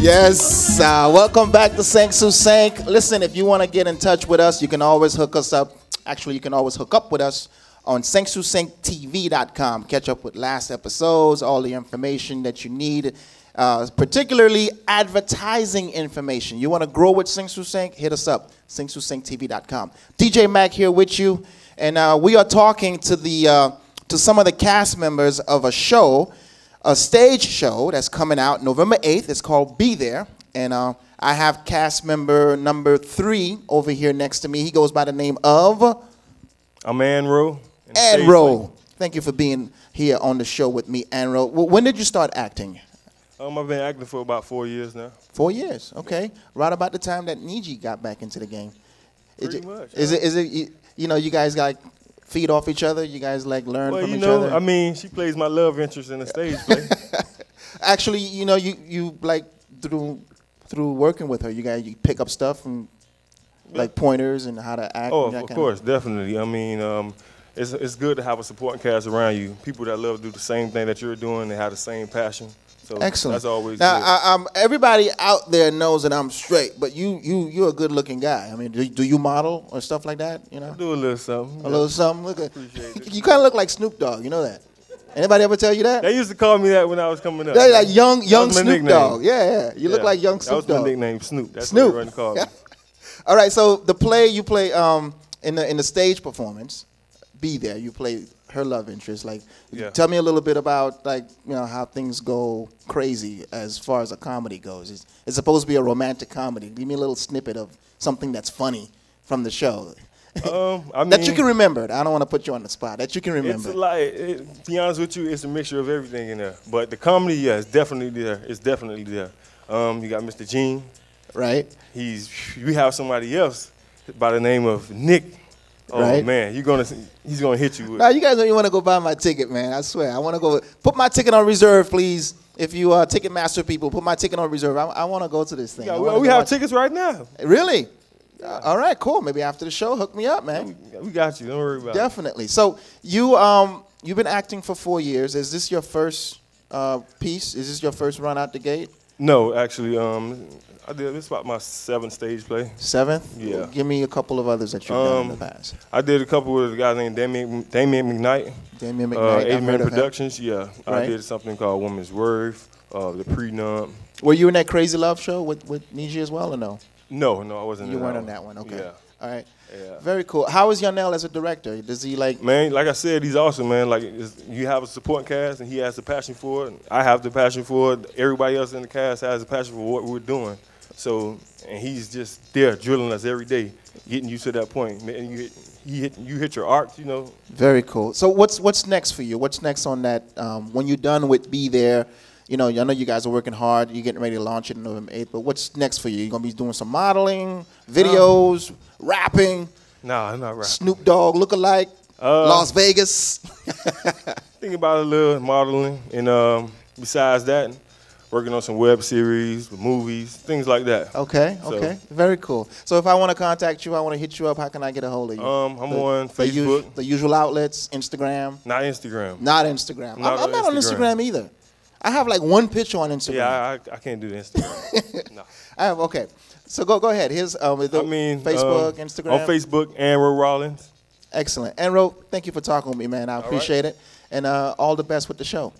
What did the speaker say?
Yes, welcome back to Sanksu Sank. Listen, if you want to get in touch with us, you can always hook us up. Actually, you can always hook up with us on Sanksu Sank TV.com. Catch up with last episodes, all the information that you need, particularly advertising information. You want to grow with Sanksu Sank? Hit us up, Sanksu Sank TV.com. DJ Mac here with you, and we are talking to the some of the cast members of a show. A stage show that's coming out November 8th. It's called Be There. And I have cast member number 3 over here next to me. He goes by the name of? I'm Anro. Anro. Thank you for being here on the show with me, Anro. Well, when did you start acting? I've been acting for about 4 years now. 4 years, okay. Right about the time that Niji got back into the game. Pretty much. You know, you guys got... feed off each other? You guys like learn from each other? I mean, she plays my love interest in the stage play. Actually, you know, you like through working with her, you pick up stuff and like pointers and how to act. Oh, of course, definitely. I mean, it's good to have a support cast around you, people that love to do the same thing that you're doing, they have the same passion. So excellent. That's always now, good. Everybody out there knows that I'm straight, but you're a good-looking guy. I mean, do you model or stuff like that? You know, I do a little something. A little something. Look at it. You kind of look like Snoop Dogg. You know that? Anybody ever tell you that? They used to call me that when I was coming up. They're like young Snoop Dogg. Yeah, yeah. You look like young Snoop Dogg. That was my nickname, Snoop. That's Snoop. What they called me. All right. So the play you play in the stage performance, Be There. You play her love interest. Like, yeah. Tell me a little bit about, like, you know, how things go crazy as far as a comedy goes. It's supposed to be a romantic comedy. Give me a little snippet of something that's funny from the show. I mean, that you can remember. I don't want to put you on the spot. That you can remember. It's like, to be honest with you, it's a mixture of everything in there. But the comedy, yeah, it's definitely there. It's definitely there. You got Mr. Gene. Right. We have somebody else by the name of Nick. Oh, right? Man, he's gonna hit you with it. Nah, you guys don't even want to go buy my ticket, man. I swear, I want to go. Put my ticket on reserve, please. If you are Ticketmaster people, put my ticket on reserve. I want to go to this thing. Yeah, we have tickets right now. Really? Yeah. All right, cool. Maybe after the show, hook me up, man. We got you. Don't worry about it. Definitely. So you've been acting for 4 years. Is this your first piece? Is this your first run out the gate? No, actually, I did. This is about my 7th stage play. 7th? Yeah. Give me a couple of others that you've done in the past. I did a couple with a guy named Damien McKnight. Damien McKnight. 8 Men Productions. Yeah. Right. I did something called Woman's Worth, the Prenum. Were you in that Crazy Love show with Niji as well, or no? No, I wasn't. You weren't on that one. Okay. Yeah. All right. Yeah. Very cool. How is Yanel as a director? Does he like? Man, like I said, he's awesome, man. Like, you have a support cast, and he has the passion for it. I have the passion for it. Everybody else in the cast has a passion for what we're doing. So, and he's just there drilling us every day, getting you to that point. And you hit your arc, you know. Very cool. So, what's next for you? What's next on that? When you're done with Be There, you know, I know you guys are working hard. You're getting ready to launch it on November 8th. But what's next for you? You gonna be doing some modeling, videos, rapping? No, I'm not rapping. Snoop Dogg lookalike, Las Vegas. Think about a little modeling, and besides that, working on some web series, movies, things like that. Okay, okay, very cool. So if I want to contact you, I want to hit you up, how can I get a hold of you? I'm on Facebook. The usual outlets, Instagram. Not Instagram. Not Instagram. I'm not on Instagram either. I have like one picture on Instagram. Yeah, I can't do Instagram. No. I have, okay. So go ahead. Here's Facebook, Instagram. On Facebook, Anro Rollins. Excellent. Anro, thank you for talking with me, man. I appreciate it. And all the best with the show.